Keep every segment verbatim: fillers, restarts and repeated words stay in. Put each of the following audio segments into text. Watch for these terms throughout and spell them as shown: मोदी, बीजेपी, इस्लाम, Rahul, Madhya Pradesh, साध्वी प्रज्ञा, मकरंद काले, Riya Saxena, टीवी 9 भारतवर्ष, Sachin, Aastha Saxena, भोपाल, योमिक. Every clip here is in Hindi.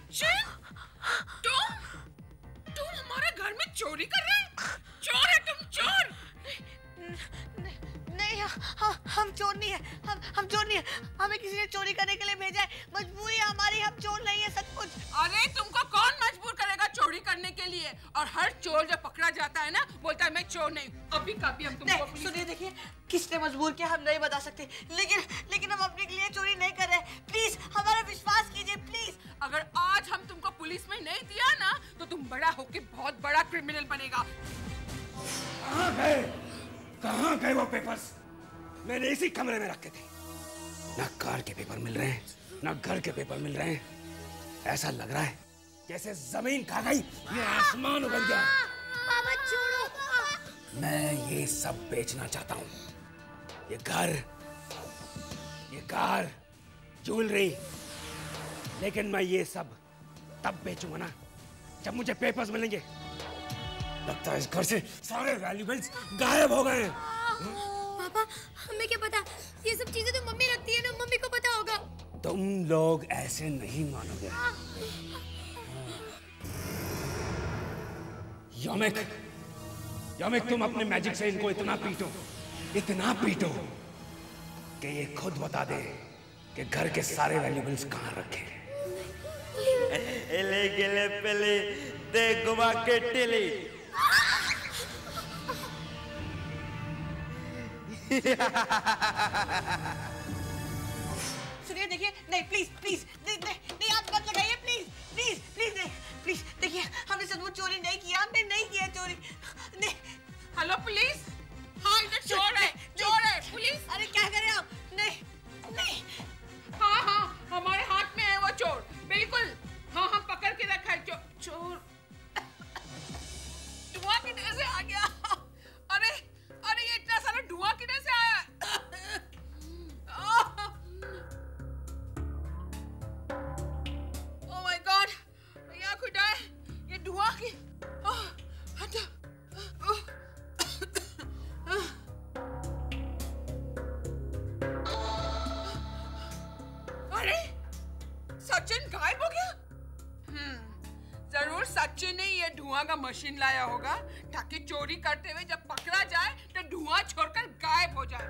सचिन, तुम तुम हमारे घर में चोरी कर रहे हो? चोर है तुम, चोर। नहीं, नहीं हम चोर नहीं है, हम हम चोर नहीं है, हमें किसी ने चोरी करने के लिए भेजा है, मजबूरी हमारी, हम चोर नहीं है सचमुच। अरे तुमको कौन मजबूर करेगा चोरी करने के लिए? और हर चोर जो पकड़ा जाता है ना बोलता है मैं चोर नहीं। अभी काफी हम तुमको सुनिए, देखिए किसने मजबूर किया हम नहीं बता सकते, लेकिन लेकिन हम अपने लिए चोरी नहीं कर रहे, प्लीज हमारा विश्वास कीजिए प्लीज। अगर आज हम तुमको पुलिस में नहीं दिया ना तो तुम बड़ा होके बहुत बड़ा क्रिमिनल बनेगा। कहाँ गए, कहाँ गए वो पेपर्स? मैंने इसी कमरे में रखे थे। ना कार के पेपर मिल रहे हैं, ना घर के पेपर मिल रहे हैं। ऐसा लग रहा है जैसे जमीन खा गई, ये आसमान उगल गया। बाबा छोड़ो, मैं ये सब बेचना चाहता हूँ, ये घर, ये कार, ज्वेलरी। लेकिन मैं ये सब तब बेचूंगा ना जब मुझे पेपर्स मिलेंगे। लगता है इस घर से सारे वैल्यूएबल्स गायब हो गए हैं। पापा, हमें क्या पता, ये सब चीजें तो मम्मी रखती है ना, मम्मी को पता होगा। तुम लोग ऐसे नहीं मानोगे। यमिक, यमिक तुम अपने मैजिक से इनको इतना पीटो, इतना पीटो कि ये खुद बता दे कि घर के सारे वैल्यूएबल्स कहाँ रखे। इले गिले पिले दे गुमा के टिली। सुनिए देखिए, नहीं प्लीज प्लीज नहीं नहीं आप मत लगाइए, प्लीज प्लीज प्लीज नहीं प्लीज। देखिए हमने सचमुच चोरी नहीं किया, हमने नहीं किया चोरी। नहीं हेलो पुलिस, हाँ इधर चोर है, चोर है पुलिस। अरे क्या कर रहे हो आप? नहीं नहीं, हाँ हाँ हमारे हाथ में है वो चोर, बिल्कुल। हाँ हम पकड़ के रखा है चोर। चोर धुआं किधर से आ गया? अरे अरे ये इतना सारा धुआं किधर से आया? ओह माय गॉड, या खुदा, ये धुआं की ओह हटा। अरे सचिन गायब हो गया। जरूर सचिन ने ये धुआं का मशीन लाया होगा ताकि चोरी करते हुए जब पकड़ा जाए तो धुआं छोड़कर गायब हो जाए।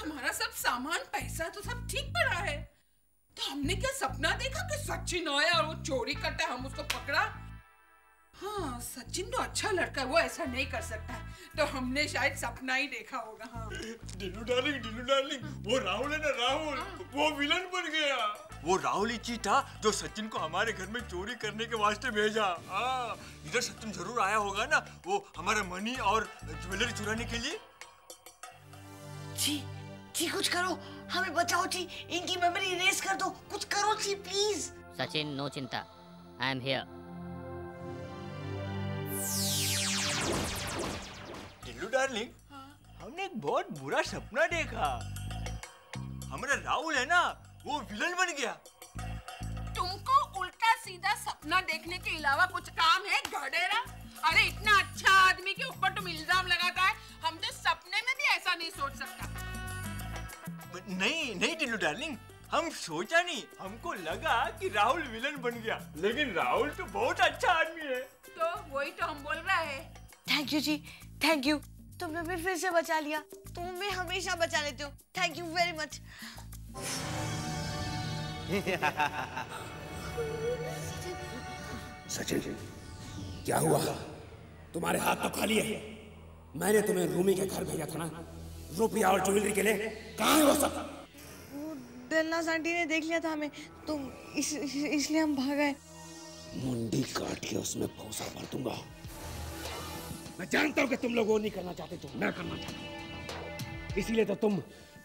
हमारा सब सामान, पैसा तो सब ठीक पड़ा है, तो हमने क्या सपना देखा कि सचिन आया और वो चोरी करता है, हम उसको पकड़ा? हाँ सचिन तो अच्छा लड़का है, वो ऐसा नहीं कर सकता, तो हमने शायद सपना ही देखा होगा। हाँ डिलू डार्लिंग, डिलू डार्लिंग, वो राहुल है ना, राहुल वो विलन बन गया। वो राहुल ही था जो सचिन को हमारे घर में चोरी करने के वास्ते भेजा। हाँ इधर सचिन जरूर आया होगा ना, वो हमारा मनी और ज्वेलरी चुराने के लिए। जी जी कुछ करो, हमें बचाओ जी, इनकी मेमोरी इरेज कर दो, कुछ करो जी प्लीज। सचिन नो चिंता, I am here. Tillu darling, हाँ? हमने एक बहुत बुरा सपना देखा, हमारा राहुल है ना वो विलन बन गया। तुमको उल्टा सीधा सपना देखने के अलावा कुछ काम है गधेड़ा? अरे इतना अच्छा आदमी के ऊपर तुम इल्जाम लगाता है, हम तो सपने में भी ऐसा नहीं सोच सकता। नहीं नहीं टिल्लू डार्लिंग, हम सोचा नहीं, हमको लगा कि राहुल विलन बन गया, लेकिन राहुल तो बहुत अच्छा आदमी है। तो वही तो हम बोल रहे हैं। Thank you ji, thank you, तुमने भी फिर से बचा लिया, तुम भी हमेशा बचा लेते हो, thank you very much. Sachin क्या हुआ, तुम्हारे हाथ तो खाली है, मैंने तुम्हें रूमी के घर भेजा था ना रुपया और ज्वेलरी के लिए, कहाँ है वो सब? दलना सांटी ने देख लिया था हमें, तो इस, इस, इसलिए हम भाग गए। मुंडी काट के उसमें भूसा भर दूंगा। मैं जानता हूं कि तुम लोग वो नहीं करना चाहते जो मैं करना चाहता, इसीलिए तो तुम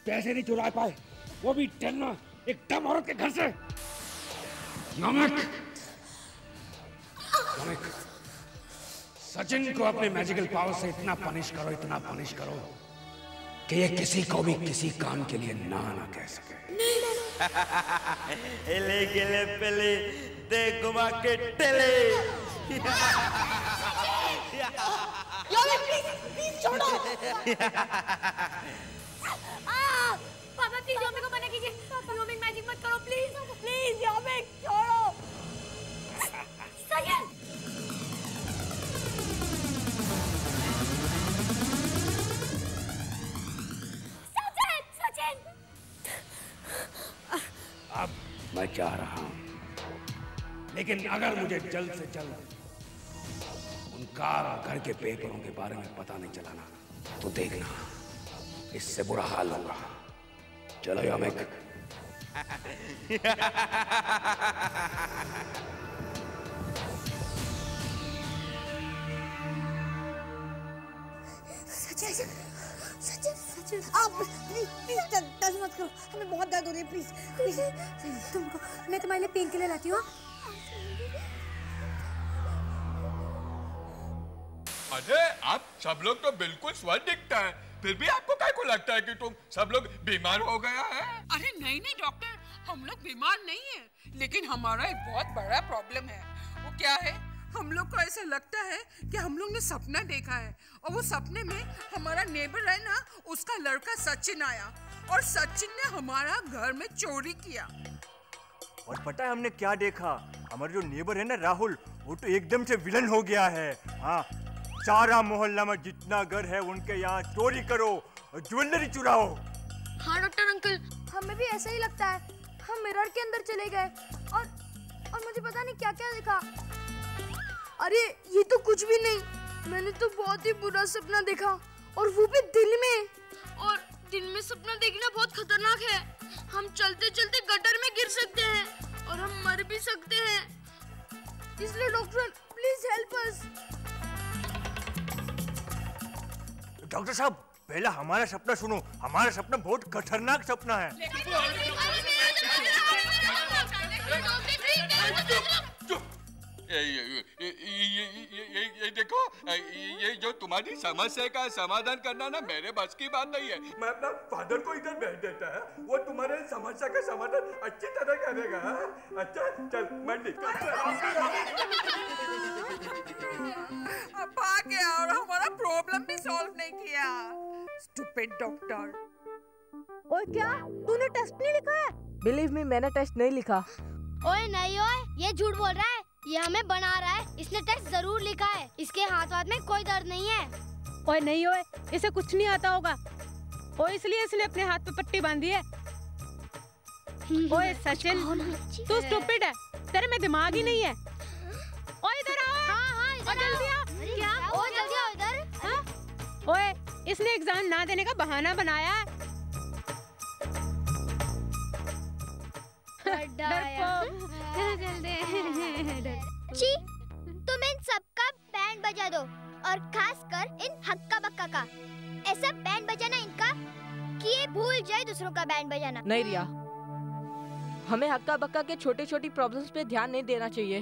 पैसे नहीं चुरा पाए, वो भी डरना एक दम औरत के घर से। यमिक, यमिक, सचिन को अपने मैजिकल पावर से इतना पनिश करो, इतना पनिश करो कि ये किसी को भी किसी काम के लिए ना ना कह सके। इले गिले पिले दे गुमा के टिले। यार प्लीज प्लीज छोड़ो। पापा प्लीज योमिक को मना कीजिए, योमिक मैजिक मत करो प्लीज, प्लीज योमिक छोड़ो। सागर सचिन सचिन अब मैं चाह रहा हूँ, लेकिन अगर मुझे जल्द से जल्द उनका घर के पेपरों के बारे में पता नहीं चलाना तो देखना इससे बुरा हाल होगा। चलो योमिक। सचिन सचिन सचिन आप प्लीज प्लीज दर्द मत करो, हमें बहुत दर्द हो रही है, प्लीज प्लीज तुमको मैं तुम्हारे लिए पेन किलर लाती हूँ। अरे आप सब लोग तो बिल्कुल स्वस्थ दिखता है, फिर भी आपको क्या को लगता है कि तुम सब लोग बीमार हो गया है? अरे नहीं नहीं डॉक्टर, हम लोग बीमार नहीं है, लेकिन हमारा एक बहुत बड़ा प्रॉब्लम है। वो क्या है, हम लोग को ऐसा लगता है कि हम लोग ने सपना देखा है और वो सपने में हमारा नेबर है ना, उसका लड़का सचिन आया और सचिन ने हमारा घर में चोरी किया। और पता है हमने क्या देखा, हमारा जो नेबर है ना राहुल, वो तो एकदम से विलन हो गया है। हाँ, सारा मोहल्ला में जितना घर है उनके यहाँ चोरी करो और ज्वेलरी चुराओ। हाँ डॉक्टर अंकल, हमें भी ऐसा ही लगता है। हम मिरर के अंदर चले गए और और मुझे पता नहीं क्या क्या दिखा। अरे ये तो कुछ भी नहीं, मैंने तो बहुत ही बुरा सपना देखा और वो भी दिल में। और दिन में सपना देखना बहुत खतरनाक है, हम चलते चलते गटर में गिर सकते हैं और हम मर भी सकते हैं, इसलिए doctor please help us. Doctor साहब पहला हमारा सपना सुनो, हमारा सपना बहुत खतरनाक सपना है। ये ये ये ये देखो, ये जो तुम्हारी समस्या का समाधान करना ना मेरे बस की बात नहीं है। मैं अपना फादर को इधर भेज देता है, वो तुम्हारे समस्या का समाधान अच्छी तरह करेगा। अच्छा चल मैं अब आ गया और हमारा प्रॉब्लम भी सॉल्व नहीं किया। Stupid doctor. और क्या तूने टेस्ट नहीं लिखा है? बिलीव मी मैंने टेस्ट नहीं लिखा। ओए नहीं ओए, ये झूठ बोल रहा है, ये हमें बना रहा है, इसने टेस्ट जरूर लिखा है, इसके हाथ वाथ में कोई दर्द नहीं है। ओए नहीं ओए, इसे कुछ नहीं आता होगा, ओए इसलिए इसने अपने हाथ पे पट्टी बांधी है। ओए सचिन तू स्टूपिड है, तेरे में दिमाग ही नहीं है। ओए इधर आओ। हां हां इधर जल्दी आओ। क्या ओ जल्दी आओ इधर। ओए इसने एग्जाम ना देने का बहाना बनाया है। ची, तुम इन सबका बैंड बजा दो और खासकर इन हक्का बक्का का। ऐसा बैंड बजाना इनका कि ये भूल जाए दूसरों का बैंड बजाना। नहीं रिया, हमें हक्का बक्का के छोटे छोटी प्रॉब्लम्स पे ध्यान नहीं देना चाहिए,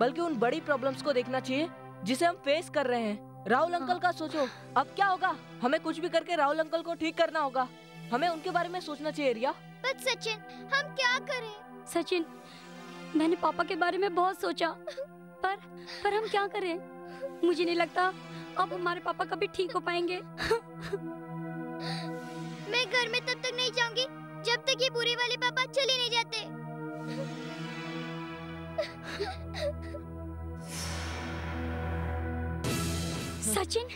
बल्कि उन बड़ी प्रॉब्लम्स को देखना चाहिए जिसे हम फेस कर रहे हैं। राहुल अंकल का सोचो अब क्या होगा, हमें कुछ भी करके राहुल अंकल को ठीक करना होगा, हमें उनके बारे में सोचना चाहिए। रिया बट सचिन हम क्या करें? सचिन मैंने पापा के बारे में बहुत सोचा, पर पर हम क्या करें? मुझे नहीं लगता अब हमारे पापा कभी ठीक हो पाएंगे। मैं घर में तब तक नहीं जाऊंगी जब तक ये बुरे वाले पापा चले नहीं जाते। सचिन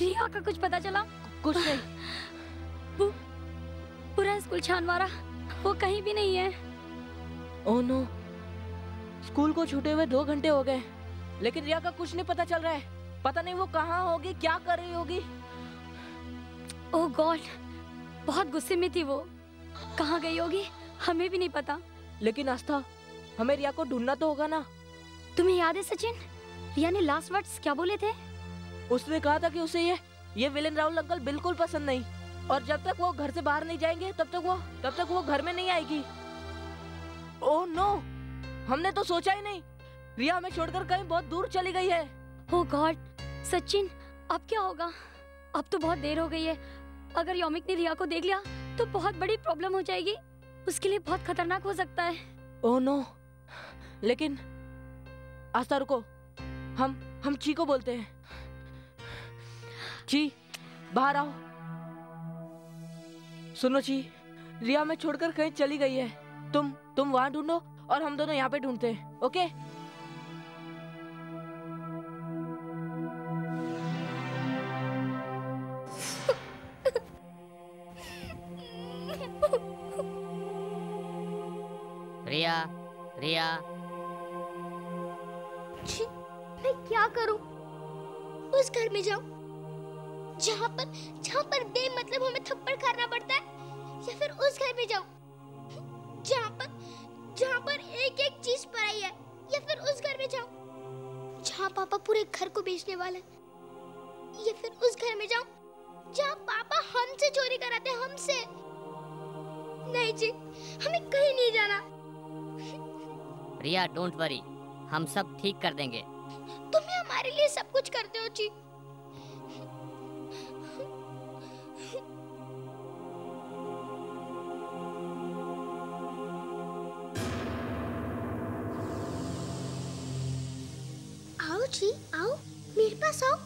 रिया का कुछ पता चला? कुछ नहीं, पूरा स्कूल छानवारा, वो कहीं भी नहीं है। ओह नो, स्कूल को छूटे हुए दो घंटे हो गए लेकिन रिया का कुछ नहीं पता चल रहा है। पता नहीं वो कहाँ होगी, क्या कर रही होगी। ओह गॉड, बहुत गुस्से में थी वो, कहाँ गई होगी हमें भी नहीं पता। लेकिन आस्था हमें रिया को ढूंढना तो होगा ना। तुम्हें याद है सचिन रिया ने लास्ट वर्ड्स क्या बोले थे? उसने कहा था कि उसे ये ये विलेन राहुल अंकल बिल्कुल पसंद नहीं, और जब तक वो घर से बाहर नहीं जाएंगे तब तक वो तब तक वो घर में नहीं आएगी। ओह नो, हमने तो सोचा ही नहीं, रिया हमें छोड़कर कहीं बहुत दूर चली गई है। ओह गॉड सचिन अब क्या होगा? अब तो बहुत देर हो गई है, अगर योमिक ने रिया को देख लिया तो बहुत बड़ी प्रॉब्लम हो जाएगी, उसके लिए बहुत खतरनाक हो सकता है। ओह नो, लेकिन आस्था रुको, हम हम ची को बोलते हैं। ची बाहर आओ। सुनो जी, रिया मैं छोड़कर कहीं चली गई है। तुम तुम वहां ढूंढो और हम दोनों यहाँ पे ढूंढते हैं। ओके रिया, रिया। छी, मैं क्या करूं? उस घर में जाऊं जहाँ पर जहाँ पर बेमतलब हमें थप्पड़ खाना पड़ता है, या फिर उस घर में जाओ जहाँ पर जहाँ पर एक एक चीज पराई है, या फिर उस घर में जाओ जहाँ पापा पूरे घर को बेचने वाले हैं, या फिर उस घर में जाओ जहाँ पापा हमसे चोरी कराते हैं, हमसे। नहीं जी, हमें कहीं नहीं जाना। रिया डोंट वरी, हम सब ठीक कर देंगे। तुम्हें हमारे लिए सब कुछ करते हो जी। जी आओ, मेरे पास आओ।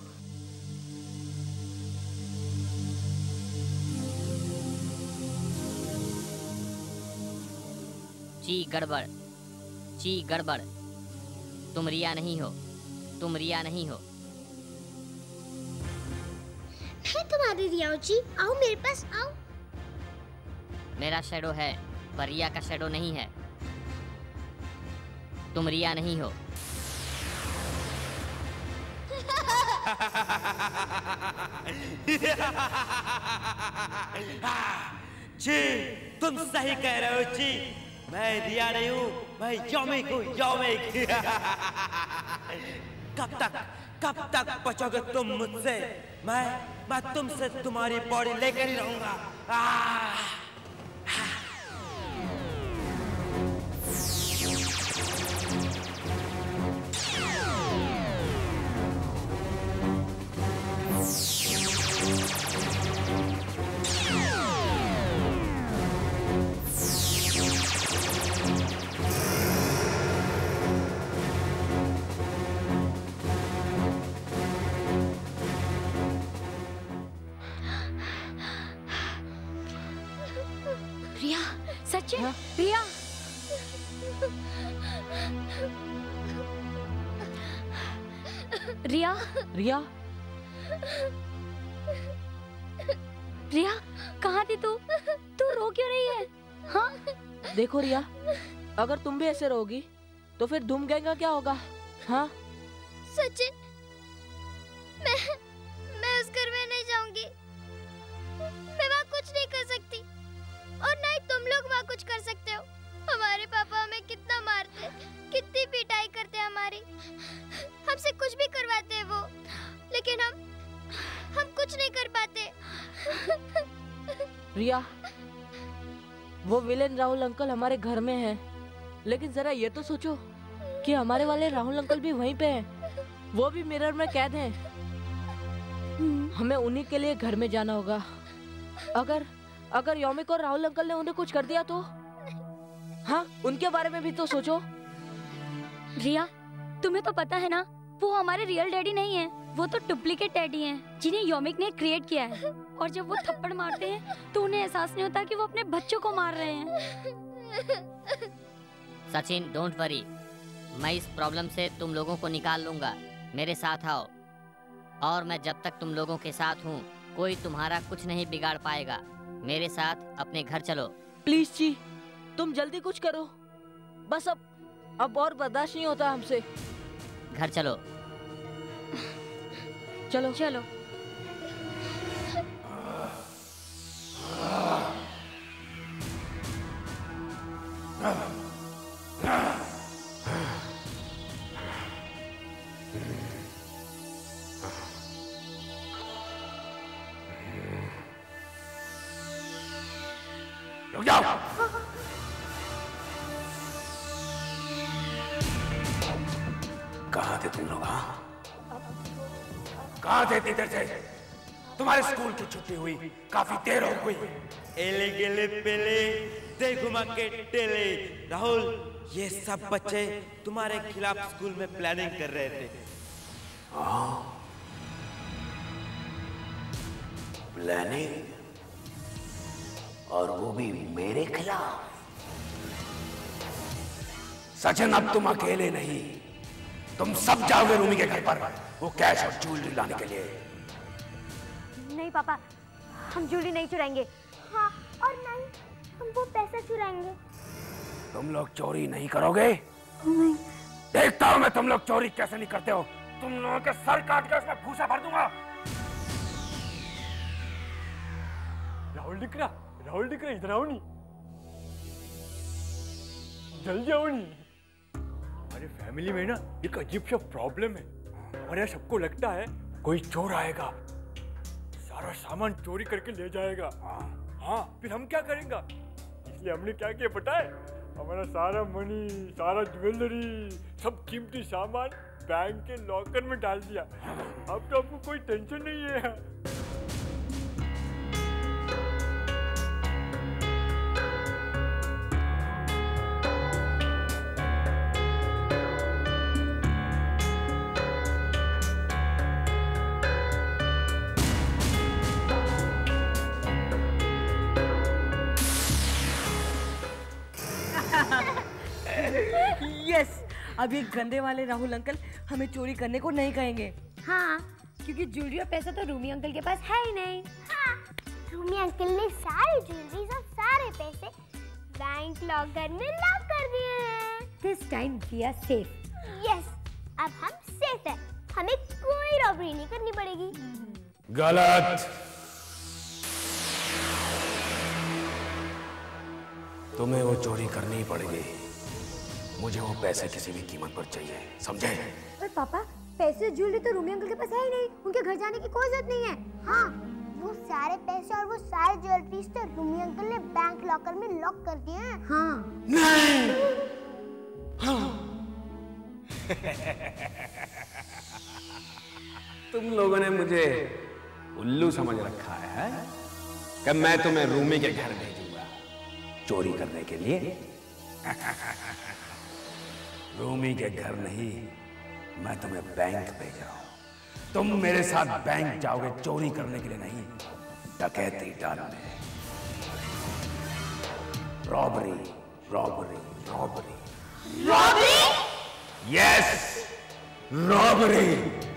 जी गड़बड़, जी गड़बड़। तुम रिया नहीं हो, तुम रिया नहीं हो। मैं तुम्हारी रिया हूँ जी, आओ मेरे पास आओ। मेरा शैडो है पर रिया का शैडो नहीं है। तुम रिया नहीं हो। जी तुम सही कह रहे हो जी, मैं रिया नहीं हूँ, मैं यौमिक हूँ, यौमिक। कब तक कब तक बचोगे तुम मुझसे? मैं मैं तुमसे तुम्हारी बॉडी लेकर ही रहूंगा। सचिन, रिया, रिया, रिया, रिया, कहाँ थी तू? तू रो क्यों रही है? हाँ? देखो रिया, अगर तुम भी ऐसे रहोगी तो फिर धूम गैंग का क्या होगा? हाँ? सचिन, मैं मैं उस घर में नहीं जाऊंगी। मैं वहाँ कुछ नहीं कर सकती और ना ही तुम लोग वहाँ कुछ कर सकते हो। हमारे पापा हमें कितना मारते, कितनी पिटाई करते हमारी, हमसे कुछ भी करवाते हैं वो, लेकिन हम हम कुछ नहीं कर पाते। रिया, वो विलेन राहुल अंकल हमारे घर में हैं, लेकिन जरा ये तो सोचो कि हमारे वाले राहुल अंकल भी वहीं पे हैं, वो भी मिरर में कैद हैं। हमें उन्हीं के लिए घर में जाना होगा। अगर अगर यौमिक और राहुल अंकल ने उन्हें कुछ कर दिया तो? हाँ, उनके बारे में भी तो सोचो। रिया, तुम्हें तो पता है ना, वो हमारे रियल डैडी नहीं है, वो तो डुप्लीकेट डैडी हैं, जिन्हें यौमिक ने क्रिएट किया है। और जब वो थप्पड़ मारते हैं तो उन्हें एहसास नहीं होता कि वो अपने बच्चों को मार रहे हैं। सचिन डोंट वरी, मैं इस प्रॉब्लम से तुम लोगों को निकाल लूंगा। मेरे साथ आओ, और मैं जब तक तुम लोगों के साथ हूँ कोई तुम्हारा कुछ नहीं बिगाड़ पाएगा। मेरे साथ अपने घर चलो। प्लीज जी, तुम जल्दी कुछ करो, बस अब अब और बर्दाश्त नहीं होता हमसे। घर चलो, चलो चलो। कहाँ थे तुम लोग? हाँ, कहाँ थे? इधर से। तुम्हारे स्कूल की छुट्टी हुई, काफी देर हो गई। एले गेले पेले, दे घुमा के टेले। राहुल, ये सब बच्चे तुम्हारे खिलाफ स्कूल में प्लानिंग कर रहे थे। हाँ, प्लानिंग, और वो भी मेरे खिलाफ। सचिन, अब तुम अकेले नहीं, तुम सब जाओगे रूमी के घर पर वो कैश और ज्वेलरी लाने के लिए। नहीं पापा, हम ज्वेलरी नहीं चुराएंगे। हाँ, और नहीं, हम वो पैसा चुराएंगे। तुम लोग चोरी नहीं करोगे? नहीं। देखता हूँ मैं तुम लोग चोरी कैसे नहीं करते हो। तुम लोगों के सर काट के उसमें भूसा भर दूंगा। राहुल दिख रहा, राहुल दिख रहा, इधर आओ नी, जल्दी आओ नी। हमारे फैमिली में ना एक अजीब सा प्रॉब्लम है। हमारे यहाँ सबको लगता है कोई चोर आएगा, सारा सामान चोरी करके ले जाएगा। हाँ, फिर हम क्या करेंगे? इसलिए हमने क्या किया पता है? हमारा सारा मनी, सारा ज्वेलरी, सब कीमती सामान बैंक के लॉकर में डाल दिया। अब तो आपको कोई टेंशन नहीं है। अब ये गंदे वाले राहुल अंकल हमें चोरी करने को नहीं कहेंगे। हाँ, क्योंकि ज्वेलरी और पैसा तो रूमी अंकल के पास है ही नहीं। हाँ, रूमी अंकल ने सारी ज्वेलरी और सारे पैसे बैंक लॉकर में लॉक कर दिए हैं। This time we are safe. Yes, अब हम सेफ हैं। हमें कोई रॉबरी नहीं करनी पड़ेगी। गलत। तुम्हें वो चोरी करनी पड़ेगी। मुझे वो पैसे किसी भी कीमत पर चाहिए, समझे? पर पापा, पैसे ज्वेलरी तो रूमी अंकल के पास है ही नहीं, उनके घर जाने की कोई जरूरत नहीं है। हाँ, वो सारे पैसे और वो सारे ज्वेलरी तो रूमी अंकल ने बैंक लॉकर में लॉक कर दिए हैं। हाँ। नहीं। हाँ। तुम लोगों ने मुझे उल्लू समझ रखा है कि मैं तुम्हें रूमी के घर भेजूंगा चोरी करने के लिए। रूमी के घर नहीं, मैं तुम्हें बैंक भेज रहा हूं। तुम मेरे साथ बैंक जाओगे चोरी करने के लिए नहीं, डकैती डालने। Robbery, robbery, robbery, robbery. Yes, robbery.